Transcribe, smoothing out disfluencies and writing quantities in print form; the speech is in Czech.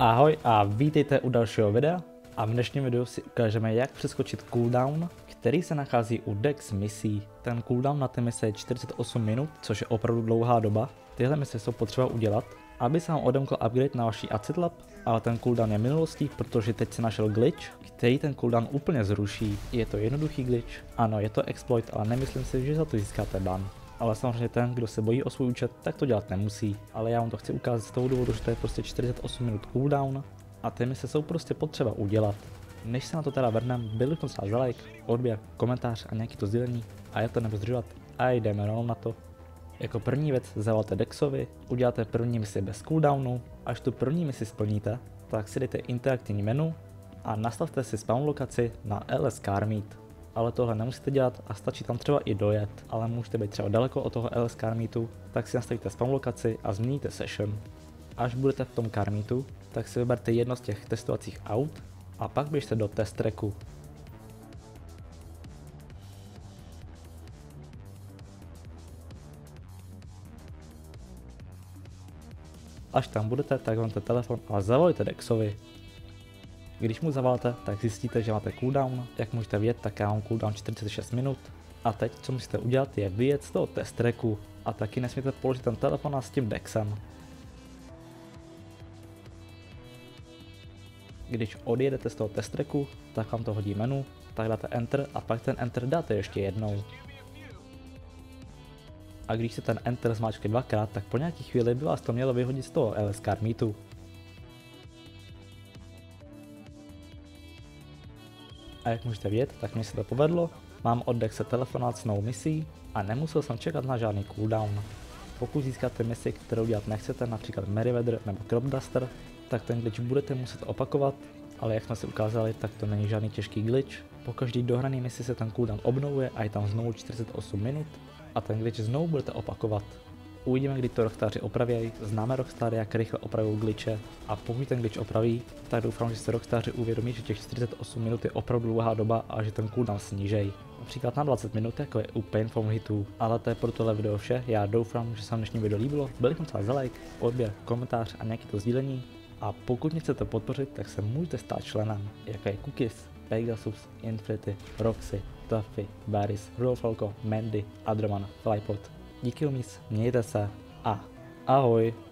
Ahoj a vítejte u dalšího videa a v dnešním videu si ukážeme, jak přeskočit cooldown, který se nachází u Dax misí. Ten cooldown na té misi je 48 minut, což je opravdu dlouhá doba. Tyhle mise jsou potřeba udělat, aby se vám odemkl upgrade na vaší Acid Lab, ale ten cooldown je minulostí, protože teď se našel glitch, který ten cooldown úplně zruší. Je to jednoduchý glitch, ano, je to exploit, ale nemyslím si, že za to získáte ban. Ale samozřejmě ten, kdo se bojí o svůj účet, tak to dělat nemusí. Ale já vám to chci ukázat z toho důvodu, že to je prostě 48 minut cooldown a ty mise jsou prostě potřeba udělat. Než se na to teda vrhneme, byl bychom stát za like, odběr, komentář a nějaký to sdílení a já to nebudu zdržovat a jdeme rovnou na to. Jako první věc zavoláte Daxovi, uděláte první misi bez cooldownu, až tu první misi splníte, tak si dejte interaktivní menu a nastavte si spawn lokaci na LS Car Meet. Ale tohle nemusíte dělat a stačí tam třeba i dojet, ale můžete být třeba daleko od toho LS Car Meetu, tak si nastavíte spawn lokaci a změníte session. Až budete v tom Car Meetu, tak si vyberte jedno z těch testovacích aut a pak běžte do Test Tracku. Až tam budete, tak vemte telefon a zavolejte Daxovi. Když mu zavoláte, tak zjistíte, že máte cooldown, jak můžete vědět, tak já mám cooldown 46 minut. A teď, co musíte udělat, je vyjet z toho Test Tracku a taky nesmíte položit ten telefon s tím Daxem. Když odjedete z toho Test Tracku, tak vám to hodí menu, tak dáte Enter a pak ten Enter dáte ještě jednou. A když se ten Enter zmáčkne dvakrát, tak po nějaký chvíli by vás to mělo vyhodit z toho LS Car Meetu. A jak můžete vědět, tak mi se to povedlo, mám od Daxe telefonát s novou misí a nemusel jsem čekat na žádný cooldown. Pokud získáte misi, kterou dělat nechcete, například Merryweather nebo Cropduster, tak ten glitch budete muset opakovat, ale jak jsme si ukázali, tak to není žádný těžký glitch. Po každý dohraný misi se ten cooldown obnovuje a je tam znovu 48 minut a ten glitch znovu budete opakovat. Uvidíme, kdy to rockstáři opravějí, známe rockstáři, jak rychle opravují glitche a pokud ten glitch opraví, tak doufám, že se rockstáři uvědomí, že těch 48 minut je opravdu dlouhá doba a že ten cooldown snížej. Například na 20 minut, jako je u Painful Hitů. Ale to je pro tohle video vše, já doufám, že se vám dnešní video líbilo, byl bychom stát za like, odběr, komentář a nějaké to sdílení. A pokud mě chcete podpořit, tak se můžete stát členem, jako je Cookies, Pegasus, Infinity, Roxy, Tuffy, Baris, Rolfalko, Mandy, Adroman, Flypot. Díky, mějte se a ahoj.